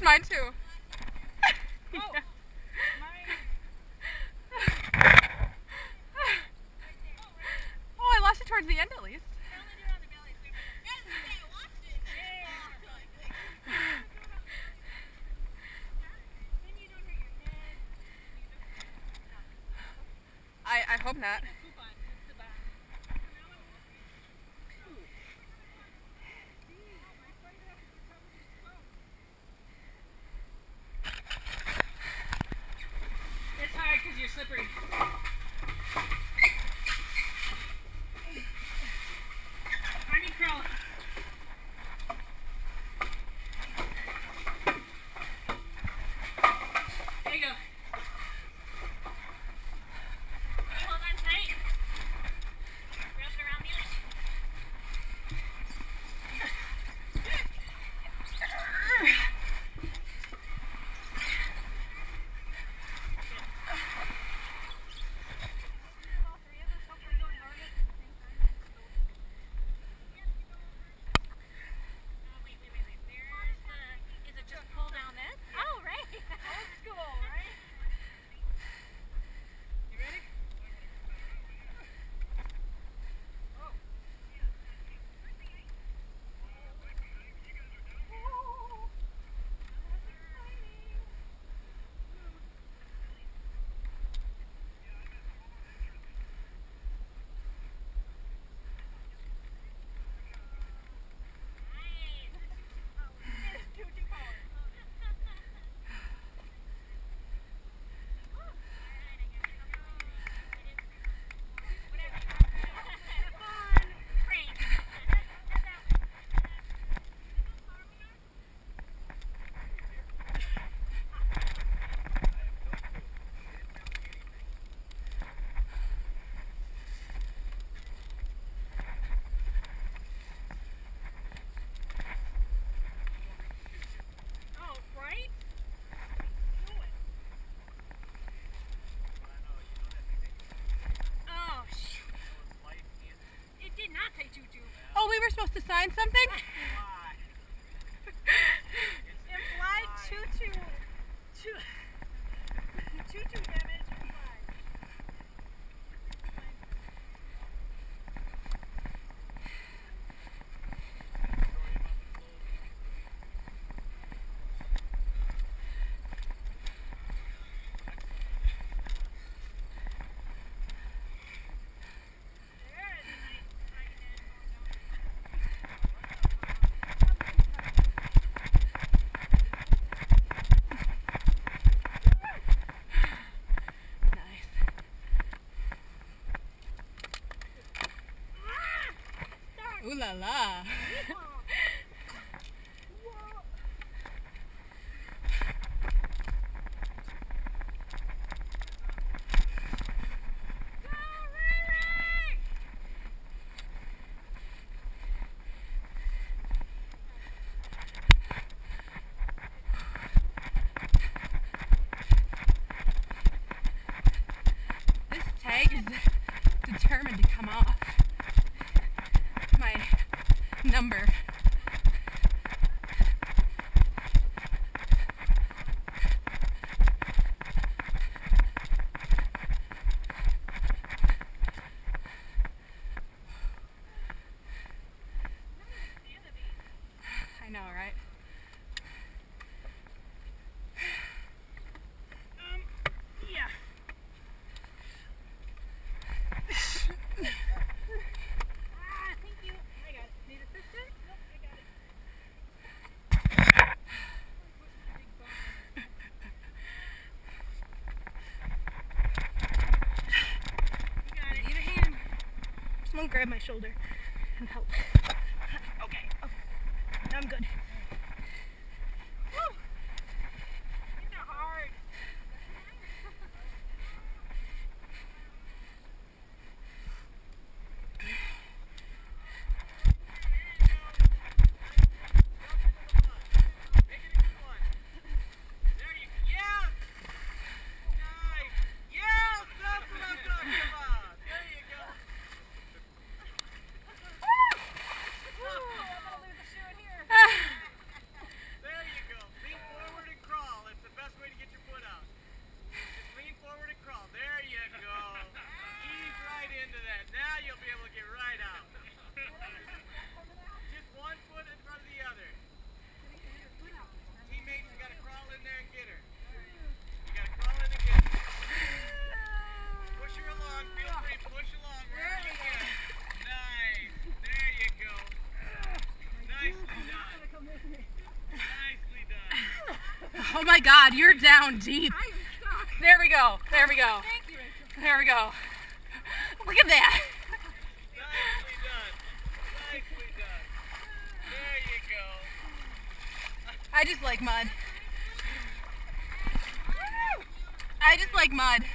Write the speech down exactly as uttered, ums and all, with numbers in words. That's mine too. Oh. Oh, I lost it towards the end at least. I, I hope not. Slippery. I need curl. There you go. Hold on tight. Wrap it around me. Oh, we were supposed to sign something? Implied choo-choo. Choo-choo damage. Ooh la la. This tag is determined to come off. Number. I know, right? Um, yeah. Someone grab my shoulder and help. Okay, okay. Now I'm good. Woo! They're hard. Ah! Oh my God, you're down deep. I am stuck. There we go. There we go. Thank you. There we go. Look at that. Nicely done. Nicely done. There you go. I just like mud. I just like mud.